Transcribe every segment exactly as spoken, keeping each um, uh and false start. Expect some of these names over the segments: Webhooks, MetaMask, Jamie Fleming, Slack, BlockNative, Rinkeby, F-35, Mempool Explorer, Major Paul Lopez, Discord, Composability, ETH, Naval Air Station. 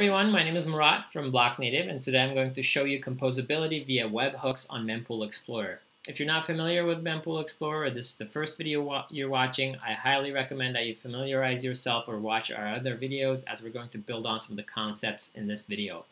everyone, my name is Murat from BlockNative, and today I'm going to show you composability via webhooks on Mempool Explorer. If you're not familiar with Mempool Explorer, or this is the first video wa you're watching, I highly recommend that you familiarize yourself or watch our other videos, as we're going to build on some of the concepts in this video.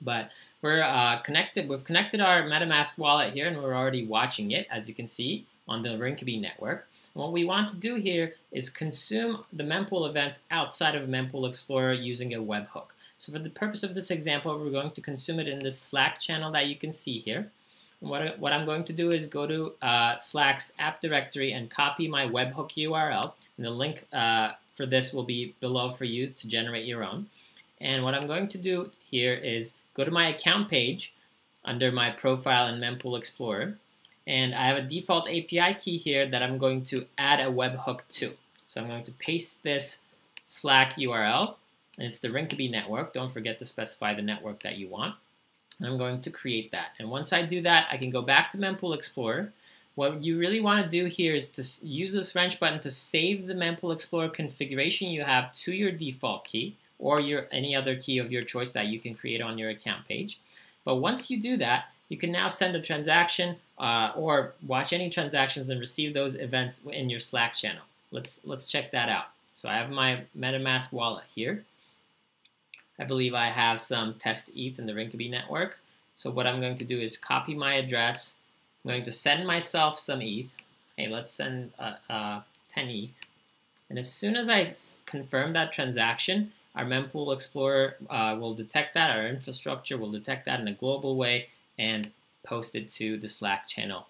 But we're uh, connected, we've connected our MetaMask wallet here, and we're already watching it, as you can see, on the Rinkeby network. And what we want to do here is consume the mempool events outside of Mempool Explorer using a webhook. So for the purpose of this example, we're going to consume it in this Slack channel that you can see here. And what, what I'm going to do is go to uh, Slack's app directory and copy my webhook U R L. And the link uh, for this will be below for you to generate your own. And what I'm going to do here is go to my account page under my profile in Mempool Explorer. And I have a default A P I key here that I'm going to add a webhook to. So I'm going to paste this Slack U R L, and it's the Rinkeby network. Don't forget to specify the network that you want. And I'm going to create that. And once I do that, I can go back to Mempool Explorer. What you really want to do here is to use this wrench button to save the Mempool Explorer configuration you have to your default key or your any other key of your choice that you can create on your account page. But once you do that, you can now send a transaction uh, or watch any transactions and receive those events in your Slack channel. Let's, let's check that out. So I have my MetaMask wallet here. I believe I have some test E T H in the Rinkeby network. So what I'm going to do is copy my address. I'm going to send myself some E T H. Hey, let's send uh, uh, ten E T H. And as soon as I confirm that transaction, our Mempool Explorer uh, will detect that, our infrastructure will detect that in a global way, and post it to the Slack channel.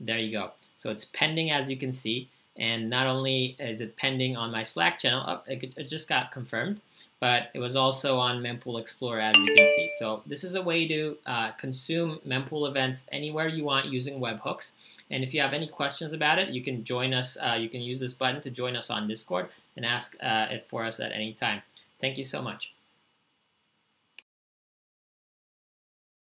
There you go. So it's pending, as you can see, and not only is it pending on my Slack channel, oh, it, it just got confirmed, but it was also on Mempool Explorer, as you can see. So this is a way to uh, consume mempool events anywhere you want using webhooks. And if you have any questions about it, you can join us, uh, you can use this button to join us on Discord and ask uh, it for us at any time. Thank you so much.